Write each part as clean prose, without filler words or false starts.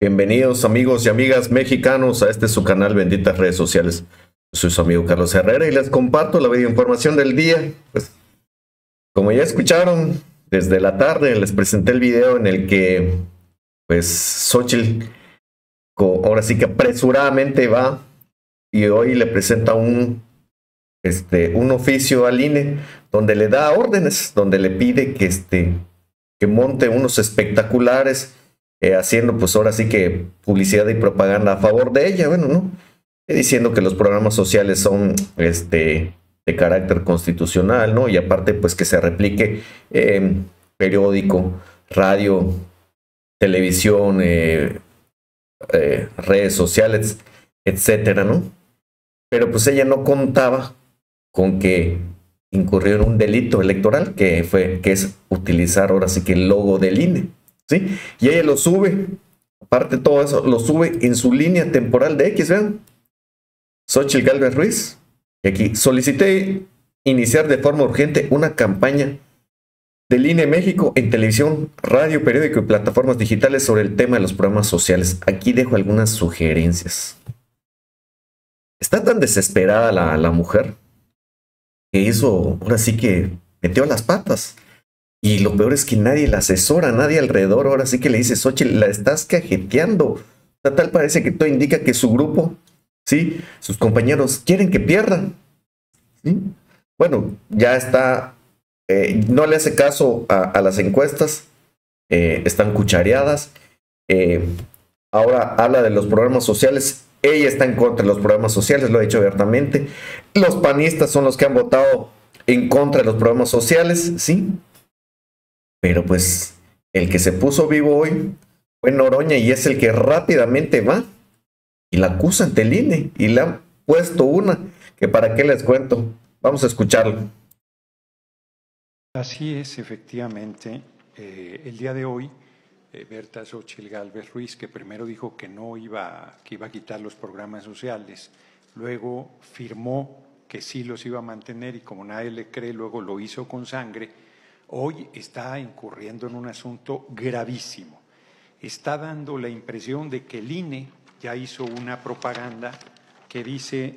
Bienvenidos amigos y amigas mexicanos a este su canal Benditas Redes Sociales. Yo soy su amigo Carlos Herrera y les comparto la videoinformación del día. Pues, como ya escucharon, desde la tarde les presenté el video en el que pues Xóchitl ahora sí que apresuradamente va y hoy le presenta un oficio al INE donde le da órdenes, donde le pide que monte unos espectaculares haciendo pues ahora sí que publicidad y propaganda a favor de ella, bueno, ¿no? Diciendo que los programas sociales son de carácter constitucional, ¿no? Y aparte pues que se replique periódico, radio, televisión, redes sociales, etcétera, ¿no? Pero pues ella no contaba con que incurrió en un delito electoral que es utilizar ahora sí que el logo del INE. ¿Sí? Y ella lo sube, aparte de todo eso, lo sube en su línea temporal de X, vean. Xóchitl Gálvez Ruiz, y aquí solicité iniciar de forma urgente una campaña del INE México en televisión, radio, periódico y plataformas digitales sobre el tema de los programas sociales. Aquí dejo algunas sugerencias. Está tan desesperada la mujer que hizo, ahora sí que metió las patas. Y lo peor es que nadie la asesora, nadie alrededor. Ahora sí que le dice, Xóchitl, la estás cajeteando. Tal parece que todo indica que su grupo, ¿sí? Sus compañeros quieren que pierdan. ¿Sí? Bueno, ya está. No le hace caso a las encuestas. Están cuchareadas. Ahora habla de los programas sociales. Ella está en contra de los programas sociales, lo ha dicho abiertamente. Los panistas son los que han votado en contra de los programas sociales, ¿sí? Pero pues el que se puso vivo hoy fue Noroña y es el que rápidamente va y la acusa ante el INE y le han puesto una que para qué les cuento. Vamos a escucharlo. Así es, efectivamente. El día de hoy, Bertha Xóchitl Gálvez Ruiz, que primero dijo que iba a quitar los programas sociales, luego firmó que sí los iba a mantener y como nadie le cree, luego lo hizo con sangre. Hoy está incurriendo en un asunto gravísimo. Está dando la impresión de que el INE ya hizo una propaganda que dice,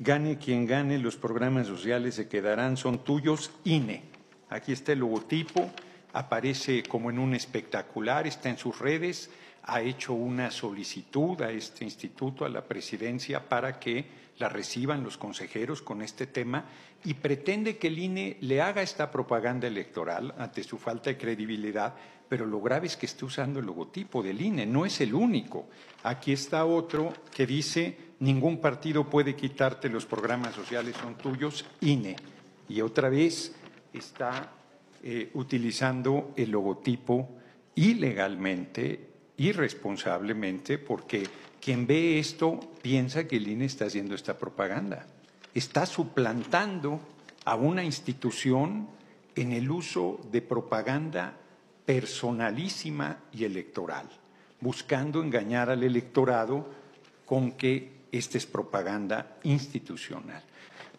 gane quien gane, los programas sociales se quedarán, son tuyos, INE. Aquí está el logotipo, aparece como en un espectacular, está en sus redes, ha hecho una solicitud a este instituto, a la presidencia, para que la reciban los consejeros con este tema y pretende que el INE le haga esta propaganda electoral ante su falta de credibilidad, pero lo grave es que está usando el logotipo del INE, no es el único. Aquí está otro que dice, ningún partido puede quitarte los programas sociales, son tuyos, INE. Y otra vez está utilizando el logotipo ilegalmente, irresponsablemente, porque quien ve esto piensa que el INE está haciendo esta propaganda. Está suplantando a una institución en el uso de propaganda personalísima y electoral, buscando engañar al electorado con que esta es propaganda institucional.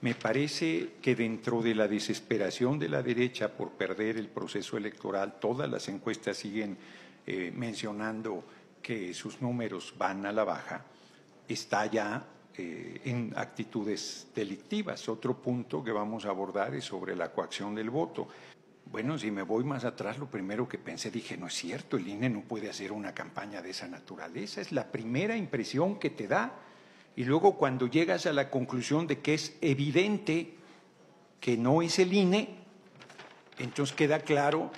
Me parece que dentro de la desesperación de la derecha por perder el proceso electoral, todas las encuestas siguen mencionando que sus números van a la baja, está ya en actitudes delictivas. Otro punto que vamos a abordar es sobre la coacción del voto. Bueno, si me voy más atrás, lo primero que pensé, dije, no es cierto, el INE no puede hacer una campaña de esa naturaleza. Es la primera impresión que te da. Y luego cuando llegas a la conclusión de que es evidente que no es el INE, entonces queda claro,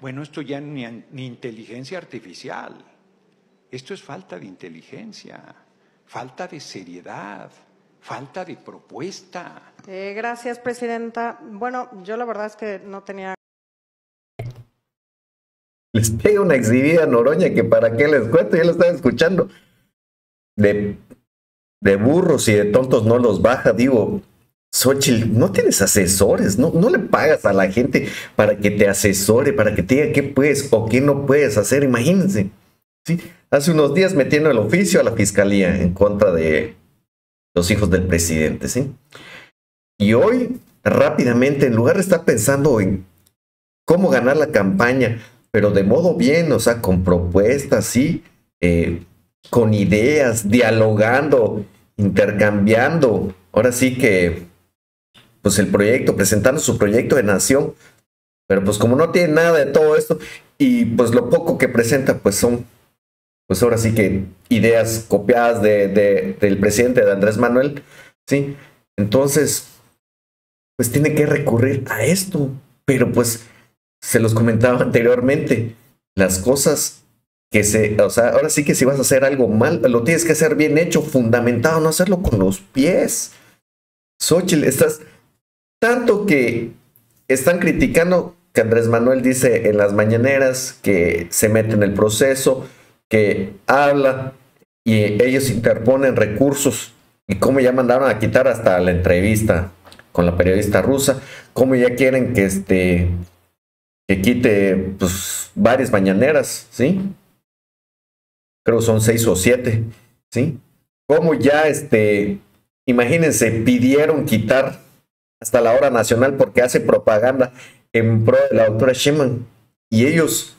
bueno, esto ya ni inteligencia artificial. Esto es falta de inteligencia, falta de seriedad, falta de propuesta. Gracias, presidenta. Bueno, yo la verdad es que no tenía... Les pega una exhibida a Noroña que para qué les cuento, ya lo están escuchando. De burros y de tontos no los baja, digo... Xóchitl, no tienes asesores, no le pagas a la gente para que te asesore, para que te diga qué puedes o qué no puedes hacer, imagínense. ¿Sí? Hace unos días metiendo el oficio a la fiscalía en contra de los hijos del presidente, ¿sí? Y hoy, rápidamente, en lugar de estar pensando en cómo ganar la campaña, pero de modo bien, o sea, con propuestas, ¿sí? con ideas, dialogando, intercambiando. Ahora sí que, pues el proyecto, presentando su proyecto de nación. Pero pues como no tiene nada de todo esto, y pues lo poco que presenta, pues son, pues ahora sí que ideas copiadas del presidente, de Andrés Manuel, ¿sí? Entonces, pues tiene que recurrir a esto. Pero pues, se los comentaba anteriormente, las cosas que se, o sea, ahora sí que si vas a hacer algo mal, lo tienes que hacer bien hecho, fundamentado, no hacerlo con los pies. Xóchitl, estás, tanto que están criticando que Andrés Manuel dice en las mañaneras que se mete en el proceso, que habla y ellos interponen recursos, y cómo ya mandaron a quitar hasta la entrevista con la periodista rusa, cómo ya quieren que que quite pues varias mañaneras, ¿sí? Creo que son 6 o 7, ¿sí? Cómo ya imagínense, pidieron quitar hasta la hora nacional porque hace propaganda en pro de la doctora Sheinbaum, y ellos,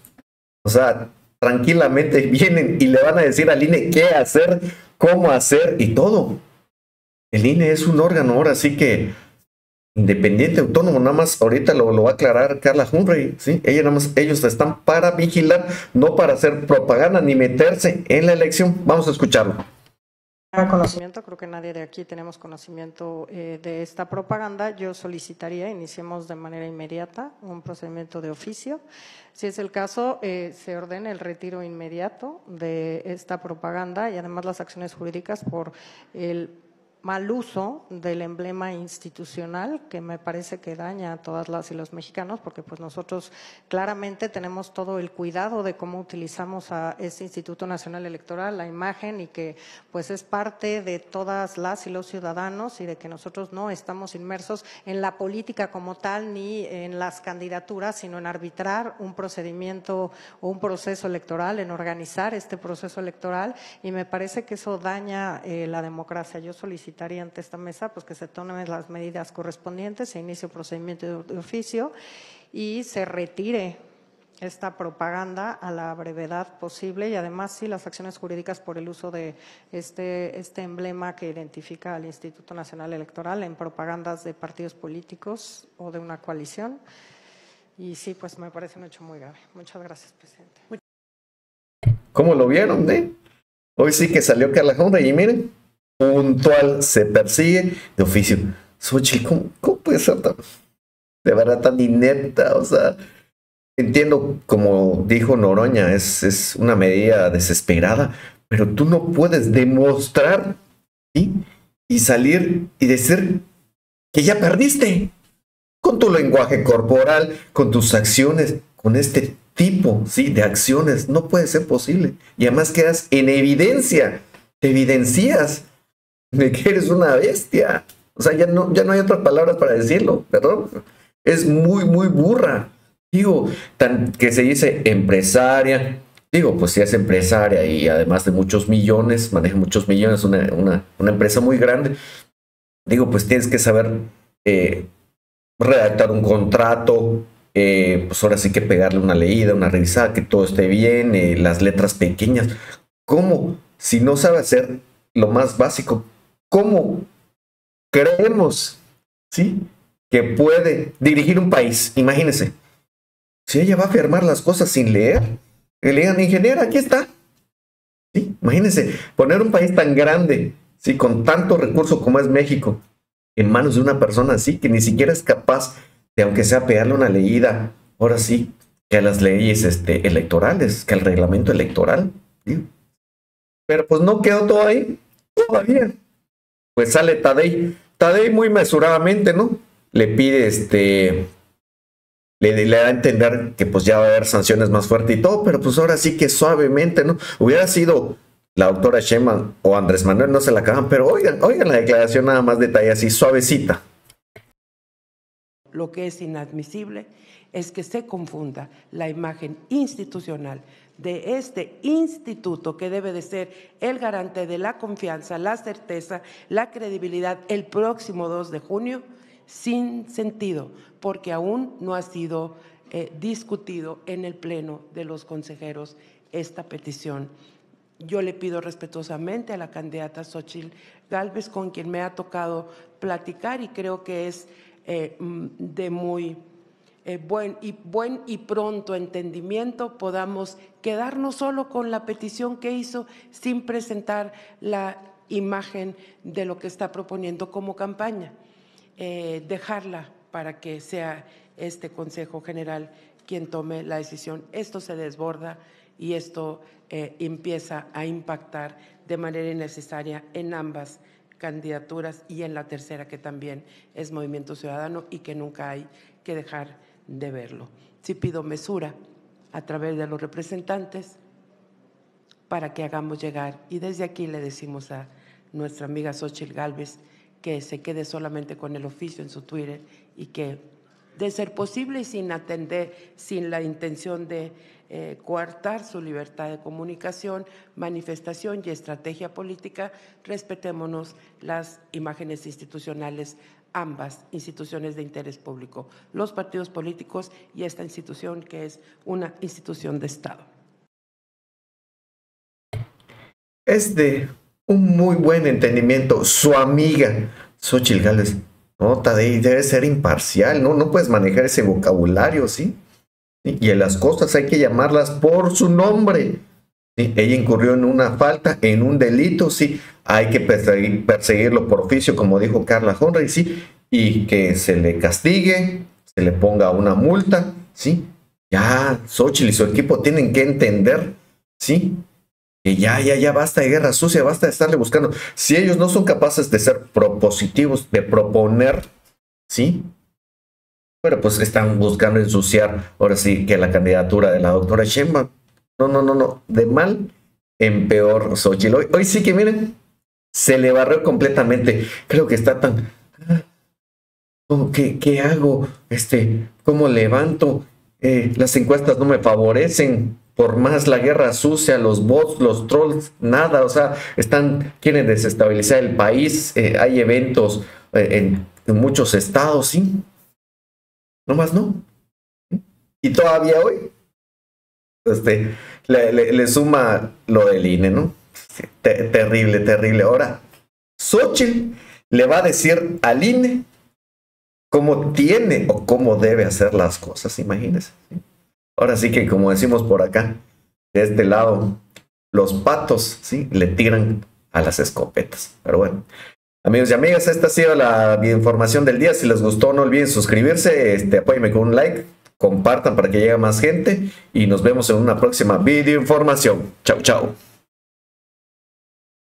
o sea, tranquilamente vienen y le van a decir al INE qué hacer, cómo hacer y todo. El INE es un órgano ahora sí que independiente, autónomo, nada más ahorita lo va a aclarar Carla Humphrey, ¿sí? Ella nada más, ellos están para vigilar, no para hacer propaganda ni meterse en la elección. Vamos a escucharlo. Conocimiento, creo que nadie de aquí tenemos conocimiento de esta propaganda. Yo solicitaría, iniciemos de manera inmediata un procedimiento de oficio. Si es el caso, se ordene el retiro inmediato de esta propaganda y además las acciones jurídicas por el mal uso del emblema institucional, que me parece que daña a todas las y los mexicanos, porque pues nosotros claramente tenemos todo el cuidado de cómo utilizamos a este Instituto Nacional Electoral, la imagen, y que pues es parte de todas las y los ciudadanos, y de que nosotros no estamos inmersos en la política como tal, ni en las candidaturas, sino en arbitrar un procedimiento o un proceso electoral, en organizar este proceso electoral, y me parece que eso daña la democracia. Yo solicito ante esta mesa pues que se tomen las medidas correspondientes, se inicie un procedimiento de oficio y se retire esta propaganda a la brevedad posible, y además sí las acciones jurídicas por el uso de este emblema que identifica al Instituto Nacional Electoral en propagandas de partidos políticos o de una coalición. Y sí, pues me parece un hecho muy grave. Muchas gracias, presidente. ¿Cómo lo vieron? Hoy sí que salió Carla Humphrey y miren, puntual, se persigue de oficio. Xóchitl, ¿cómo puede ser tan, de verdad, tan inepta? O sea, entiendo, como dijo Noroña, es una medida desesperada, pero tú no puedes demostrar, ¿sí? Y salir y decir que ya perdiste con tu lenguaje corporal, con tus acciones, con este tipo, ¿sí?, de acciones. No puede ser posible. Y además quedas en evidencia, te evidencias de que eres una bestia. O sea, ya no hay otras palabras para decirlo, perdón. Es muy, muy burra. Digo, que se dice empresaria. Digo, pues si es empresaria y además de muchos millones, maneja muchos millones, una empresa muy grande. Digo, pues tienes que saber redactar un contrato, pues ahora sí que pegarle una leída, una revisada, que todo esté bien, las letras pequeñas. ¿Cómo? Si no sabe hacer lo más básico, ¿cómo creemos, ¿sí?, que puede dirigir un país? Imagínense, si ella va a firmar las cosas sin leer, que le digan, ingeniera, aquí está. ¿Sí? Imagínense, poner un país tan grande, ¿sí?, con tanto recurso como es México, en manos de una persona así, que ni siquiera es capaz de, aunque sea pegarle una leída, ahora sí, que a las leyes electorales, que al reglamento electoral, ¿sí? Pero pues no quedó todo ahí, todavía. Pues sale Taddei. Taddei muy mesuradamente, ¿no? Le pide, le da a entender que pues ya va a haber sanciones más fuertes y todo, pero pues ahora sí que suavemente, ¿no? Hubiera sido la doctora Sheinbaum o Andrés Manuel, no se la acaban, pero oigan la declaración nada más detalle así, suavecita. Lo que es inadmisible es que se confunda la imagen institucional de este instituto, que debe de ser el garante de la confianza, la certeza, la credibilidad, el próximo 2 de junio, sin sentido, porque aún no ha sido discutido en el Pleno de los Consejeros esta petición Yo le pido respetuosamente a la candidata Xóchitl Gálvez, con quien me ha tocado platicar, y creo que es de muy buen y pronto entendimiento, podamos quedarnos solo con la petición que hizo sin presentar la imagen de lo que está proponiendo como campaña, dejarla para que sea este Consejo General quien tome la decisión. Esto se desborda y esto empieza a impactar de manera innecesaria en ambas candidaturas y en la tercera, que también es Movimiento Ciudadano y que nunca hay que dejar de verlo. Sí pido mesura a través de los representantes para que hagamos llegar, y desde aquí le decimos a nuestra amiga Xóchitl Gálvez que se quede solamente con el oficio en su Twitter y que, de ser posible y sin la intención de coartar su libertad de comunicación, manifestación y estrategia política, respetémonos las imágenes institucionales, ambas instituciones de interés público, los partidos políticos y esta institución que es una institución de Estado. Es de un muy buen entendimiento su amiga Xóchitl Gálvez. No, Taddei, debe ser imparcial, ¿no? No puedes manejar ese vocabulario, ¿sí? Y en las cosas hay que llamarlas por su nombre. ¿Sí? Ella incurrió en una falta, en un delito, ¿sí? Hay que perseguirlo por oficio, como dijo Carla Humphrey, ¿sí? Y que se le castigue, se le ponga una multa, ¿sí? Ya, Xóchitl y su equipo tienen que entender, ¿sí? Que ya basta de guerra sucia, basta de estarle buscando. Si ellos no son capaces de ser propositivos, de proponer, ¿sí? Bueno, pues están buscando ensuciar, ahora sí, que la candidatura de la doctora Sheinbaum. No, de mal en peor, Xóchitl. Hoy sí que, miren, se le barrió completamente. Creo que está tan... ¿Qué hago? ¿Cómo levanto? Las encuestas no me favorecen. Por más la guerra sucia, los bots, los trolls, nada, o sea, quieren desestabilizar el país, hay eventos en muchos estados, ¿sí? Nomás no. Y todavía hoy le suma lo del INE, ¿no? Terrible, terrible. Ahora, Xóchitl le va a decir al INE cómo tiene o cómo debe hacer las cosas, imagínense, ¿sí? Ahora sí que, como decimos por acá, de este lado, los patos, ¿sí?, le tiran a las escopetas. Pero bueno, amigos y amigas, esta ha sido la información del día. Si les gustó, no olviden suscribirse, apóyenme con un like, compartan para que llegue más gente y nos vemos en una próxima video información. Chau, chau.